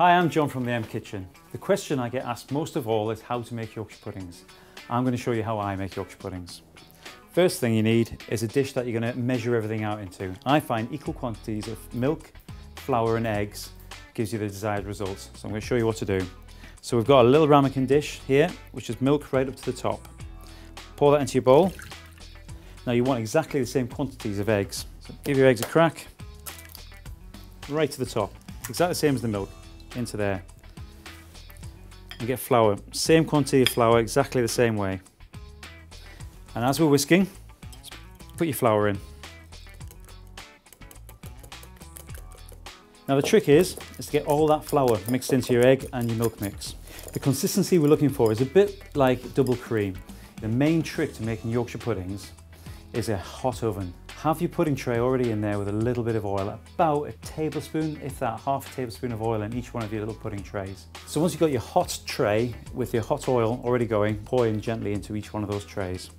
Hi, I'm John from the M Kitchen. The question I get asked most of all is how to make Yorkshire puddings. I'm going to show you how I make Yorkshire puddings. First thing you need is a dish that you're going to measure everything out into. I find equal quantities of milk, flour and eggs gives you the desired results. So I'm going to show you what to do. So we've got a little ramekin dish here, which is milk right up to the top. Pour that into your bowl. Now you want exactly the same quantities of eggs. So give your eggs a crack, right to the top. Exactly the same as the milk. Into there. And get flour, same quantity of flour, exactly the same way. And as we're whisking, put your flour in. Now the trick is to get all that flour mixed into your egg and your milk mix. The consistency we're looking for is a bit like double cream. The main trick to making Yorkshire puddings is a hot oven. Have your pudding tray already in there with a little bit of oil, about a tablespoon, if that, half a tablespoon of oil in each one of your little pudding trays. So once you've got your hot tray with your hot oil already going, pour in gently into each one of those trays.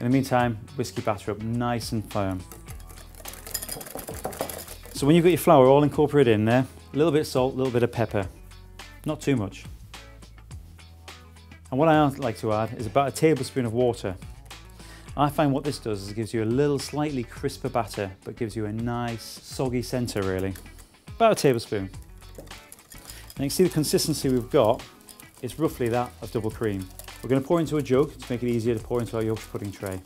In the meantime, whisk your batter up nice and firm. So when you've got your flour all incorporated in there, a little bit of salt, a little bit of pepper, not too much. And what I like to add is about a tablespoon of water. I find what this does is it gives you a little slightly crisper batter, but gives you a nice soggy centre really. About a tablespoon. Now you can see the consistency we've got is roughly that of double cream. We're going to pour into a jug to make it easier to pour into our Yorkshire pudding tray.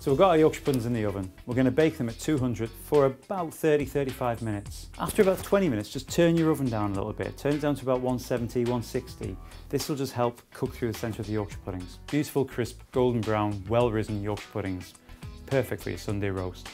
So we've got our Yorkshire puddings in the oven. We're going to bake them at 200 for about 30-35 minutes. After about 20 minutes, just turn your oven down a little bit. Turn it down to about 170, 160. This will just help cook through the centre of the Yorkshire puddings. Beautiful, crisp, golden brown, well-risen Yorkshire puddings. Perfect for your Sunday roast.